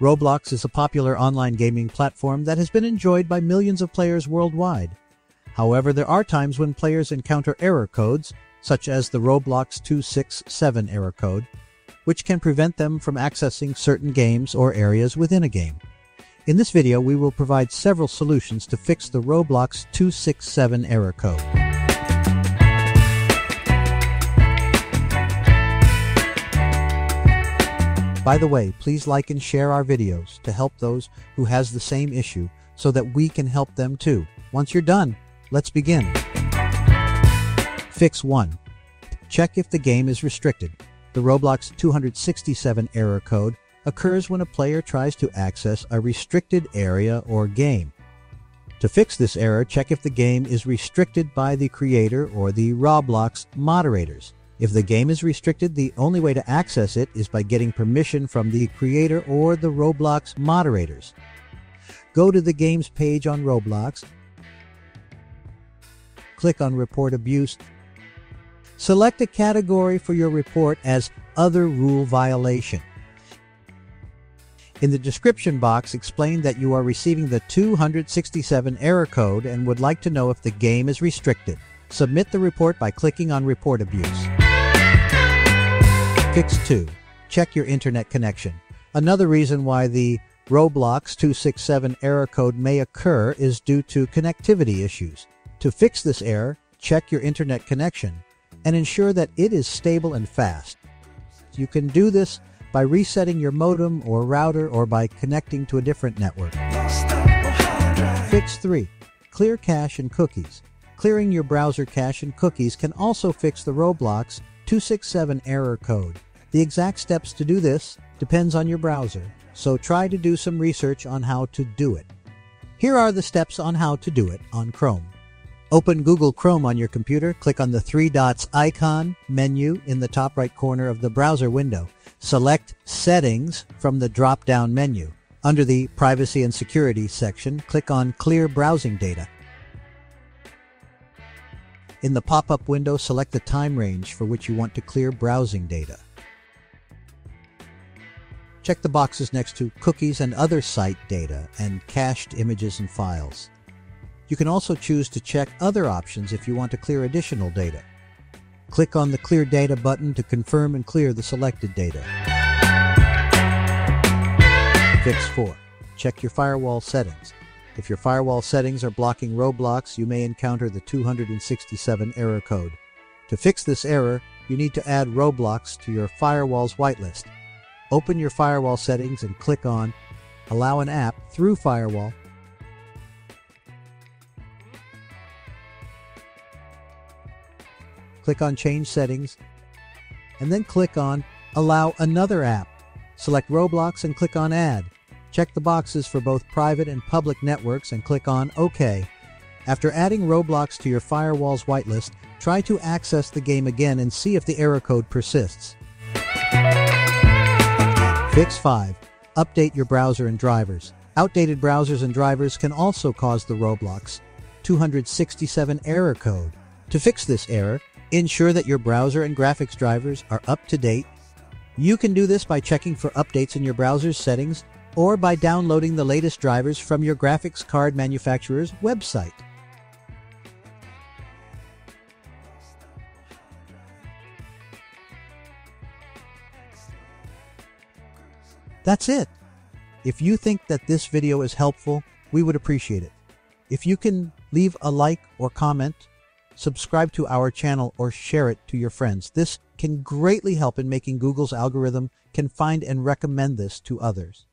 Roblox is a popular online gaming platform that has been enjoyed by millions of players worldwide. However, there are times when players encounter error codes, such as the Roblox 267 error code, which can prevent them from accessing certain games or areas within a game. In this video, we will provide several solutions to fix the Roblox 267 error code. By the way, please like and share our videos to help those who has the same issue so that we can help them too. Once you're done, let's begin. Fix 1. Check if the game is restricted. The Roblox 267 error code occurs when a player tries to access a restricted area or game. To fix this error, check if the game is restricted by the creator or the Roblox moderators. If the game is restricted, the only way to access it is by getting permission from the creator or the Roblox moderators. Go to the game's page on Roblox. Click on Report Abuse. Select a category for your report as Other Rule Violation. In the description box, explain that you are receiving the 267 error code and would like to know if the game is restricted. Submit the report by clicking on Report Abuse. Fix 2. Check your internet connection. Another reason why the Roblox 267 error code may occur is due to connectivity issues. To fix this error, check your internet connection and ensure that it is stable and fast. You can do this by resetting your modem or router or by connecting to a different network. Fix 3. Clear cache and cookies. Clearing your browser cache and cookies can also fix the Roblox 267 error code. The exact steps to do this depends on your browser, so try to do some research on how to do it. Here are the steps on how to do it on Chrome. Open Google Chrome on your computer, click on the three dots icon menu in the top right corner of the browser window. Select Settings from the drop-down menu. Under the Privacy and Security section, click on Clear Browsing Data. In the pop-up window, select the time range for which you want to clear browsing data. Check the boxes next to Cookies and Other Site Data and Cached Images and Files. You can also choose to check other options if you want to clear additional data. Click on the Clear Data button to confirm and clear the selected data. Fix 4. Check your firewall settings. If your firewall settings are blocking Roblox, you may encounter the 267 error code. To fix this error, you need to add Roblox to your firewall's whitelist. Open your firewall settings and click on Allow an app through firewall. Click on Change Settings, and then click on Allow another app. Select Roblox and click on Add. Check the boxes for both private and public networks and click on OK. After adding Roblox to your firewall's whitelist, try to access the game again and see if the error code persists. Fix 5. Update your browser and drivers. Outdated browsers and drivers can also cause the Roblox 267 error code. To fix this error, ensure that your browser and graphics drivers are up to date. You can do this by checking for updates in your browser's settings or by downloading the latest drivers from your graphics card manufacturer's website. That's it. If you think that this video is helpful, we would appreciate it. If you can leave a like or comment, subscribe to our channel, or share it to your friends. This can greatly help in making Google's algorithm can find and recommend this to others.